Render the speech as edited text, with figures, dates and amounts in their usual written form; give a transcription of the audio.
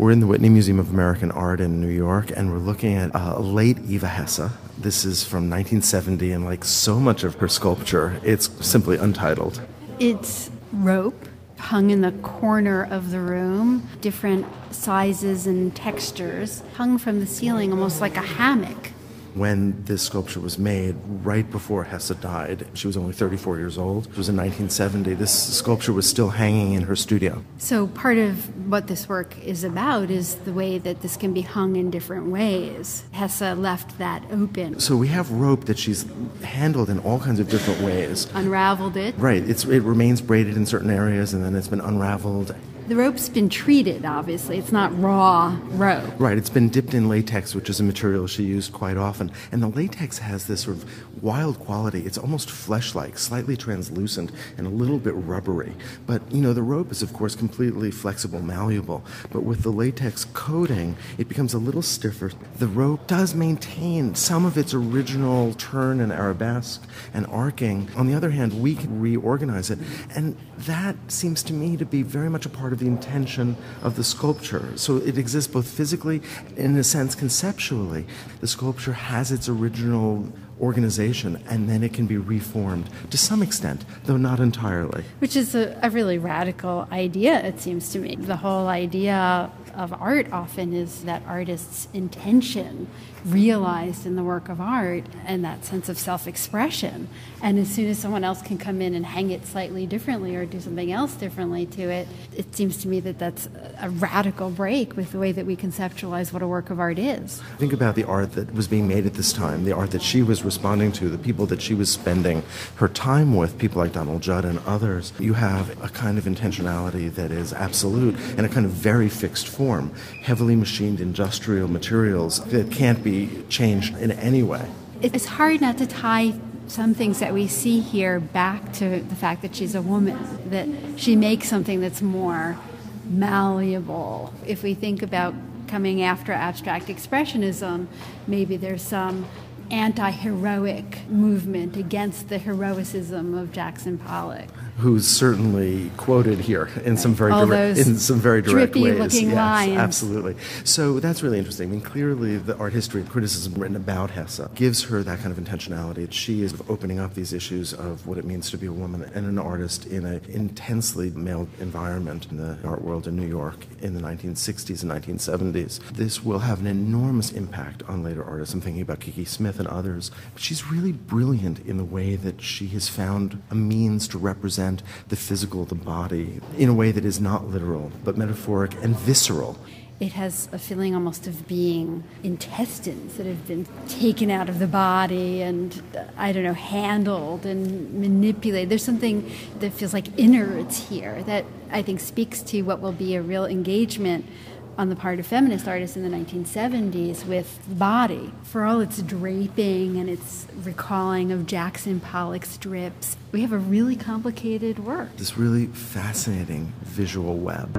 We're in the Whitney Museum of American Art in New York, and we're looking at late Eva Hesse. This is from 1970, and like so much of her sculpture, it's simply untitled. It's rope hung in the corner of the room, different sizes and textures, hung from the ceiling almost like a hammock. When this sculpture was made, right before Hesse died, she was only 34 years old. It was in 1970. This sculpture was still hanging in her studio. So part of what this work is about is the way that this can be hung in different ways. Hesse left that open. So we have rope that she's handled in all kinds of different ways. Unraveled it. Right. It remains braided in certain areas, and then it's been unraveled. The rope's been treated, obviously. It's not raw rope. Right. It's been dipped in latex, which is a material she used quite often. And the latex has this sort of wild quality. It's almost flesh-like, slightly translucent, and a little bit rubbery. But, you know, the rope is, of course, completely flexible, malleable. But with the latex coating, it becomes a little stiffer. The rope does maintain some of its original turn and arabesque and arcing. On the other hand, we can reorganize it. And that seems to me to be very much a part of the intention of the sculpture. So it exists both physically and, in a sense, conceptually. The sculpture has its original organization, and then it can be reformed to some extent, though not entirely. Which is a really radical idea, it seems to me. The whole idea of art often is that artist's intention realized in the work of art and that sense of self-expression. And as soon as someone else can come in and hang it slightly differently or do something else differently to it, it seems to me that that's a radical break with the way that we conceptualize what a work of art is. Think about the art that was being made at this time, the art that she was responding to, the people that she was spending her time with, people like Donald Judd and others. You have a kind of intentionality that is absolute and a kind of very fixed form, heavily machined industrial materials that can't be changed in any way. It's hard not to tie some things that we see here back to the fact that she's a woman, that she makes something that's more malleable. If we think about coming after abstract expressionism, maybe there's some anti-heroic movement against the heroicism of Jackson Pollock, who's certainly quoted here in some very direct ways. Drippy-looking lines. Absolutely. So that's really interesting. I mean, clearly the art history and criticism written about Hesse gives her that kind of intentionality. She is opening up these issues of what it means to be a woman and an artist in an intensely male environment in the art world in New York in the 1960s and 1970s. This will have an enormous impact on later artists. I'm thinking about Kiki Smith and others. But she's really brilliant in the way that she has found a means to represent the physical, the body, in a way that is not literal, but metaphoric and visceral. It has a feeling almost of being intestines that have been taken out of the body and, I don't know, handled and manipulated. There's something that feels like innards here that I think speaks to what will be a real engagement on the part of feminist artists in the 1970s with the body. For all its draping and its recalling of Jackson Pollock's drips, we have a really complicated work. This really fascinating visual web.